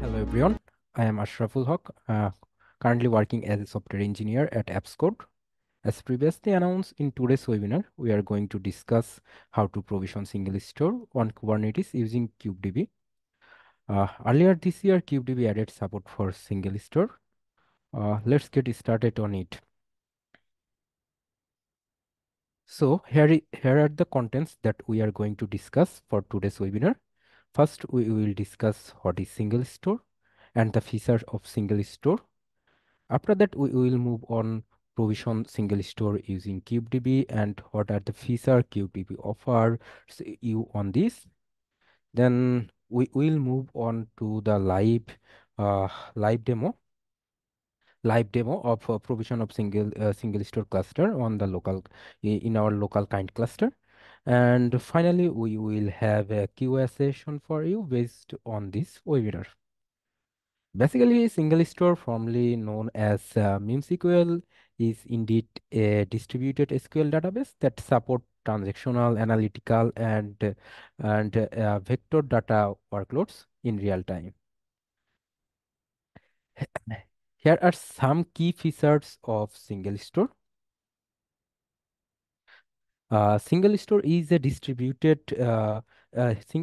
Hello everyone, I am Ashraful Haq, currently working as a software engineer at AppsCode. As previously announced in today's webinar, we are going to discuss how to provision SingleStore on Kubernetes using KubeDB. Earlier this year, KubeDB added support for SingleStore. Let's get started on it. So here are the contents that we are going to discuss for today's webinar. First, we will discuss what is SingleStore and the features of SingleStore. After that, we will move on provision SingleStore using KubeDB and what are the features KubeDB offers you on this. Then we will move on to the live demo of provision of SingleStore cluster on the in our local kind cluster. And finally, we will have a QA session for you based on this webinar. Basically, SingleStore, formerly known as MemSQL, is indeed a distributed SQL database that supports transactional, analytical, and vector data workloads in real time. Here are some key features of SingleStore. SingleStore is a distributed database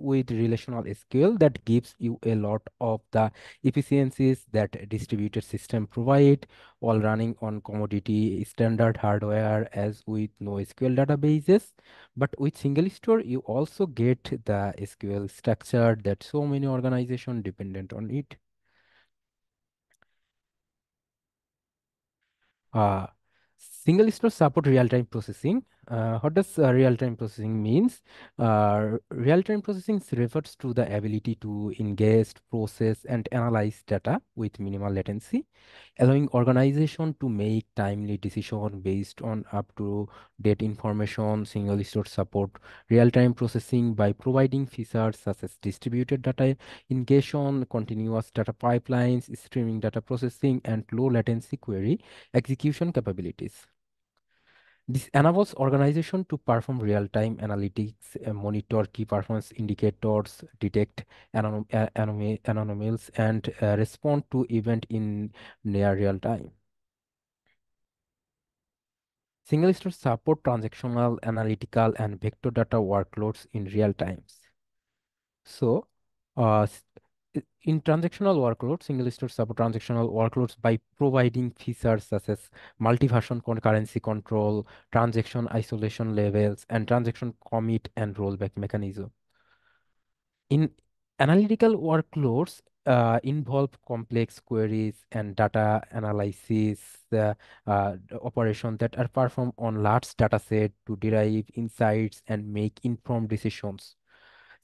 with relational SQL that gives you a lot of the efficiencies that distributed system provide, all running on commodity standard hardware as with NoSQL databases. But with SingleStore, you also get the SQL structure that so many organizations dependent on it. SingleStore support real-time processing. What does real-time processing means? Real-time processing refers to the ability to ingest, process, and analyze data with minimal latency, allowing organization to make timely decision based on up-to-date information. SingleStore support real-time processing by providing features such as distributed data ingestion, continuous data pipelines, streaming data processing, and low-latency query execution capabilities. This enables organizations to perform real-time analytics, monitor key performance indicators, detect anomalies, and respond to events in near real time. SingleStore support transactional, analytical, and vector data workloads in real time. So, in transactional workloads, SingleStore support transactional workloads by providing features such as multi-version concurrency control, transaction isolation levels, and transaction commit and rollback mechanism. In analytical workloads, involve complex queries and data analysis operations that are performed on large data sets to derive insights and make informed decisions.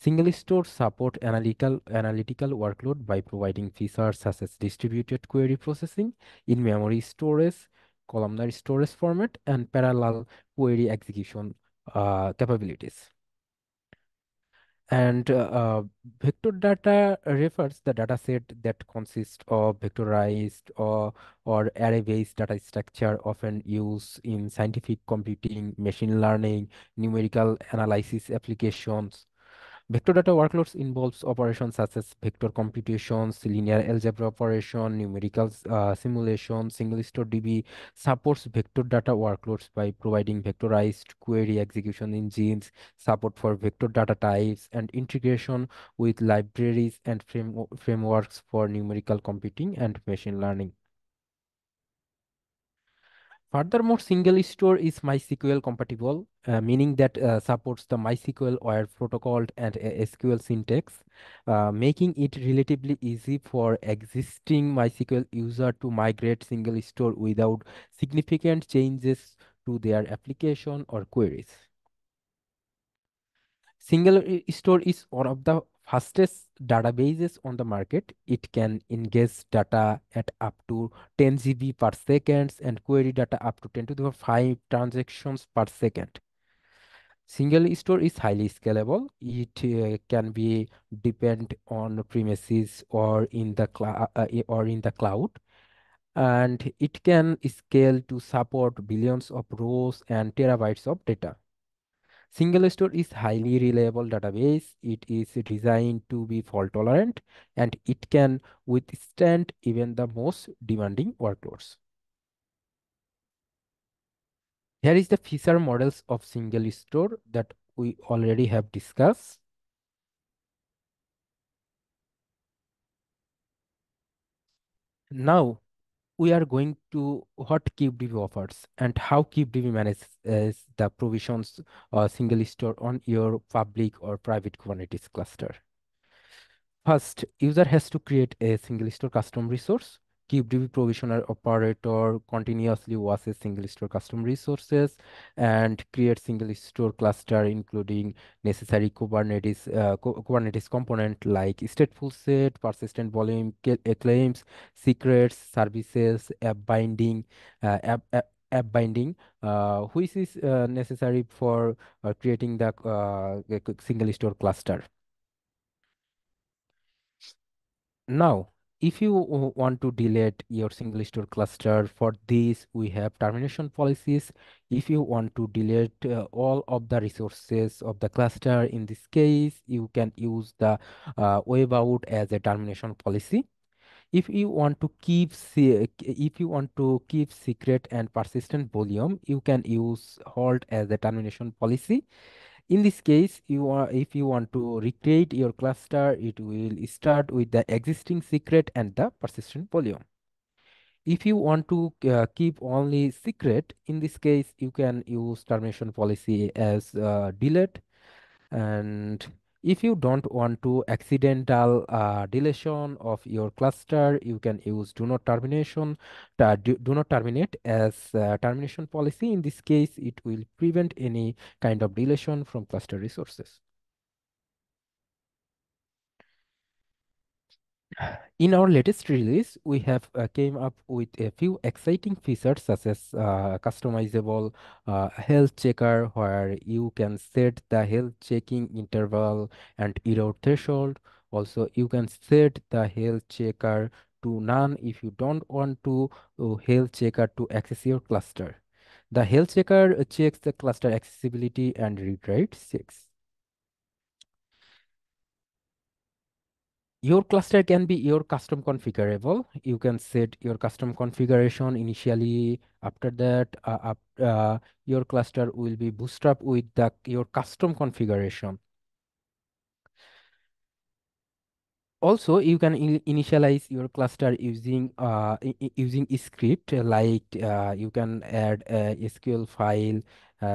SingleStore support analytical workload by providing features such as distributed query processing, in-memory storage, columnar storage format, and parallel query execution capabilities. And vector data refers the dataset that consists of vectorized or array-based data structure often used in scientific computing, machine learning, numerical analysis applications. Vector data workloads involves operations such as vector computations, linear algebra operation, numerical simulation. SingleStore DB supports vector data workloads by providing vectorized query execution engines, support for vector data types, and integration with libraries and frameworks for numerical computing and machine learning. Furthermore, SingleStore is MySQL compatible, meaning that supports the MySQL OAuth protocol and SQL syntax, making it relatively easy for existing MySQL user to migrate SingleStore without significant changes to their application or queries. SingleStore is one of the fastest databases on the market. It can ingest data at up to 10 GB per second and query data up to 10 to the 5 transactions per second. SingleStore is highly scalable. It can be depend on premises or in the cloud, and it can scale to support billions of rows and terabytes of data. SingleStore is highly reliable database. It is designed to be fault tolerant and it can withstand even the most demanding workloads. Here is the feature models of SingleStore that we already have discussed. Now we are going to what KubeDB offers and how KubeDB manages the provisions SingleStore on your public or private Kubernetes cluster. First, user has to create a SingleStore custom resource. KubeDB provisioner operator continuously watches SingleStore custom resources and creates SingleStore cluster, including necessary Kubernetes component like stateful set, persistent volume claims, secrets, services, app binding, which is necessary for creating the SingleStore cluster. Now, if you want to delete your SingleStore cluster, for this we have termination policies. If you want to delete all of the resources of the cluster, in this case you can use the wave out as a termination policy. If you want to keep secret and persistent volume, you can use halt as a termination policy. In this case, if you want to recreate your cluster, it will start with the existing secret and the persistent volume. If you want to keep only secret, in this case, you can use termination policy as delete. And if you don't want to accidental deletion of your cluster, you can use do not terminate as termination policy. In this case, it will prevent any kind of deletion from cluster resources. In our latest release, we have came up with a few exciting features such as customizable health checker, where you can set the health checking interval and error threshold. Also, you can set the health checker to none if you don't want to health checker to access your cluster. The health checker checks the cluster accessibility and read-write checks. Your cluster can be your custom configurable. You can set your custom configuration initially. After that, your cluster will be bootstrapped with your custom configuration. Also, you can initialize your cluster using script, like you can add a SQL file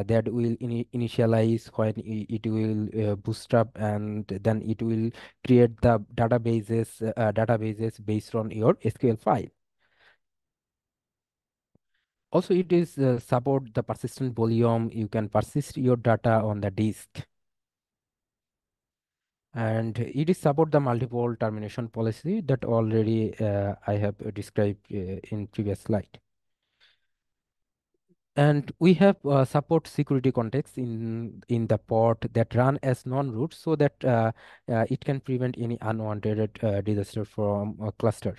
that will initialize when it will bootstrap, and then it will create the databases based on your SQL file. Also, it is support the persistent volume. You can persist your data on the disk. And it is support the multiple termination policy that already I have described in previous slide. And we have support security contexts in the pod that run as non-root, so that it can prevent any unwanted disaster from a cluster.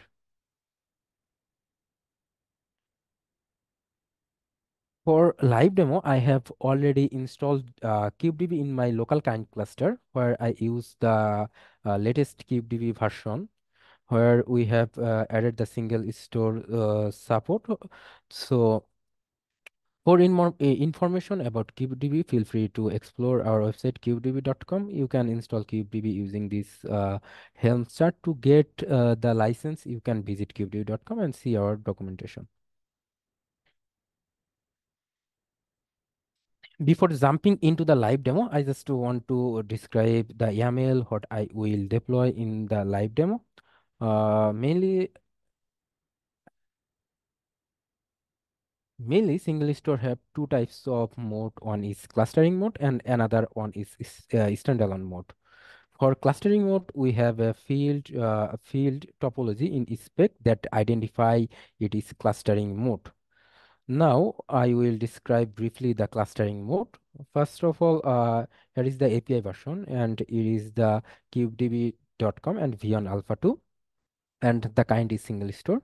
For live demo, I have already installed KubeDB in my local kind cluster, where I use the latest KubeDB version, where we have added the SingleStore support. So for more information about KubeDB, feel free to explore our website kubedb.com. You can install KubeDB using this Helm chart. To get the license, you can visit kubedb.com and see our documentation. Before jumping into the live demo, I just want to describe the YAML, what I will deploy in the live demo. Mainly SingleStore have two types of mode. One is clustering mode and another one is standalone mode. For clustering mode, we have a field topology in spec that identify it is clustering mode. Now, I will describe briefly the clustering mode. First of all, here is the API version, and it is the kubedb.com and Vion Alpha 2, and the kind is SingleStore.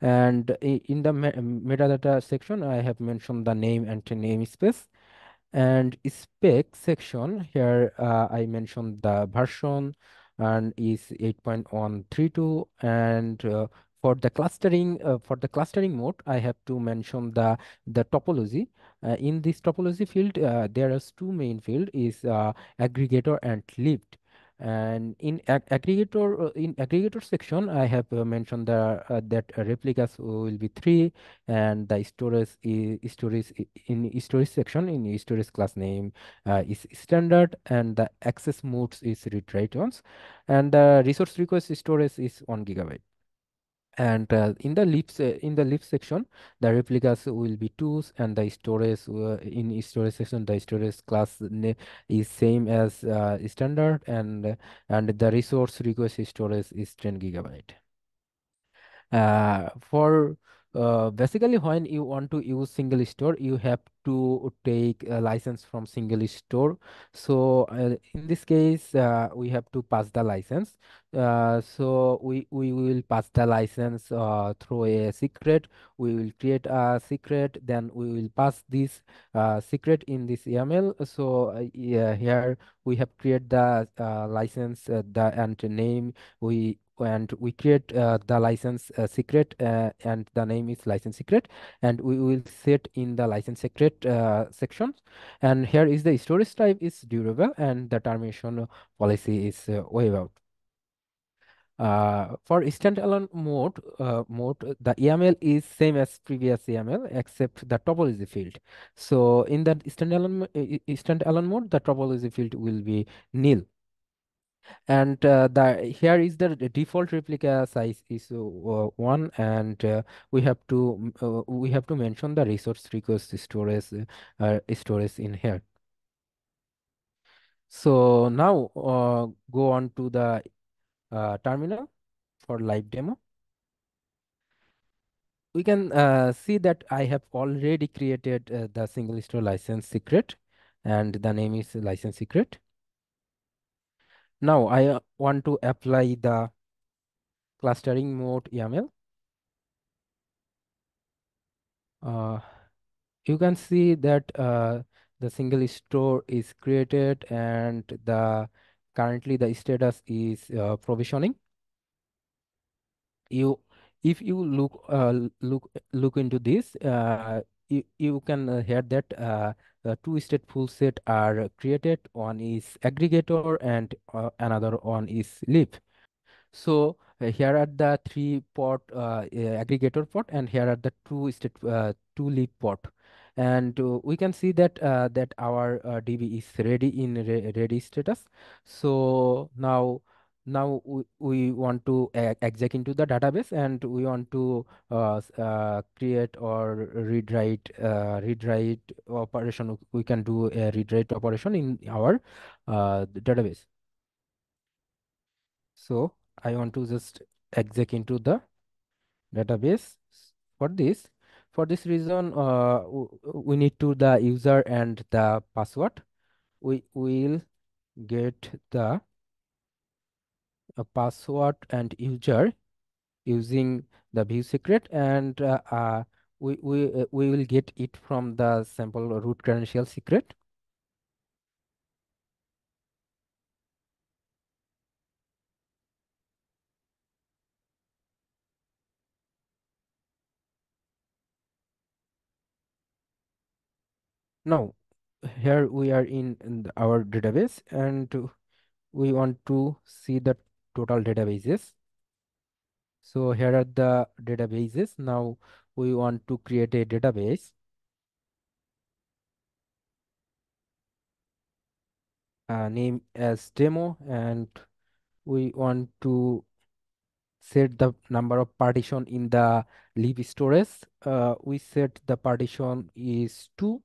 And in the metadata section, I have mentioned the name and namespace. And spec section here, I mentioned the version and is 8.132. and for the clustering mode, I have to mention the topology. In this topology field, there are two main fields: is aggregator and lived. And in aggregator section, I have mentioned that replicas will be 3, and the storage section, in storage class name is standard, and the access modes is read/write ones, and the resource request storage is 1 GB. And in the leaf section, the replicas will be 2s, and the storage in storage section, the storage class is same as standard, and the resource request storage is 10 GB. Basically, when you want to use SingleStore, you have to take a license from SingleStore. So in this case, we have to pass the license. So we will pass the license through a secret. We will create a secret, then we will pass this secret in this YAML. So here we have created the license, and name. We create the license secret, and the name is license secret, and we will set in the license secret section. And here is the storage type is durable, and the termination policy is waived out. For standalone mode, the YAML is same as previous YAML except the topology field. So in that standalone mode, the topology field will be nil. And here is the default replica size is 1, and we have to mention the resource request storage in here. So now go on to the terminal for live demo. We can see that I have already created the SingleStore license secret, and the name is license secret. Now I want to apply the clustering mode YAML. You can see that the SingleStore is created, and the currently the status is provisioning. If you look into this, you can hear that the two-state full set are created. One is aggregator, and another one is leaf. So here are the 3 port aggregator port, and here are the two leaf port. And we can see that that our DB is ready in ready status. So now we want to exec into the database, and we want to create or read-write operation. We can do a read-write operation in our database. So I want to just exec into the database. For this reason, we need to the user and the password. We will get the password and user using the view secret, and we will get it from the sample root credential secret. Now here we are in our database, and we want to see the total databases. So here are the databases. Now we want to create a database. Name as demo, and we want to set the number of partition in the leaf storage. We set the partition is 2.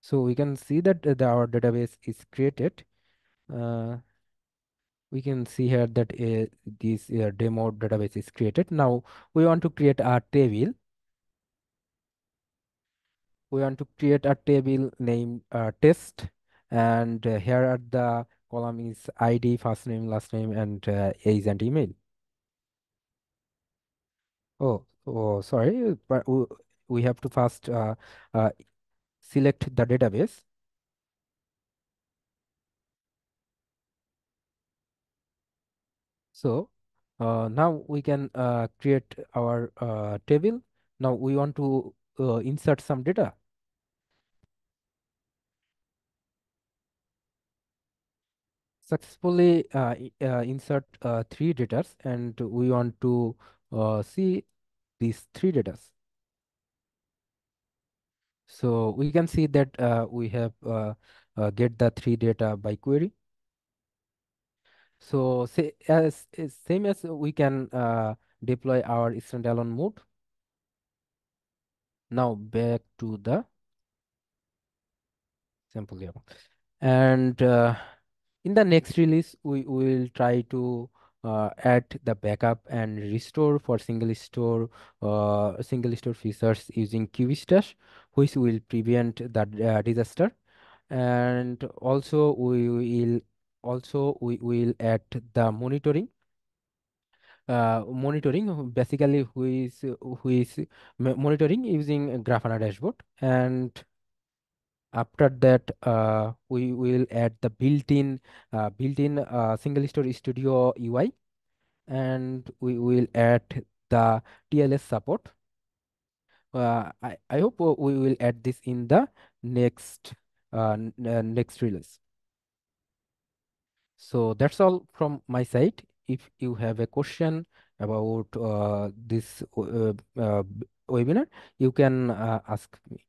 So we can see that our database is created. We can see here that this demo database is created. Now we want to create a table. We want to create a table named test, and here are the column is ID, first name, last name, and age and email. Oh, sorry, but we have to first select the database. So now we can create our table. Now we want to insert some data. Successfully insert three datas, and we want to see these three datas. So we can see that we have get the three data by query. So same as we can deploy our standalone mode. Now back to the sample demo, and in the next release we will try to add the backup and restore for single store features using KubeStash, which will prevent the disaster. And also we will add the monitoring. Monitoring basically who is monitoring using Grafana dashboard. And after that, we will add the built-in SingleStore Studio UI, and we will add the TLS support. I hope we will add this in the next next release. So that's all from my side. If you have a question about this webinar, you can ask me.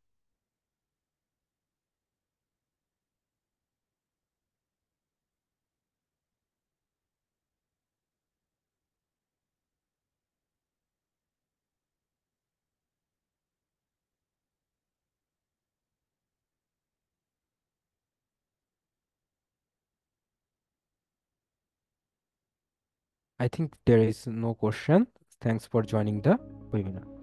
I think there is no question. Thanks for joining the webinar.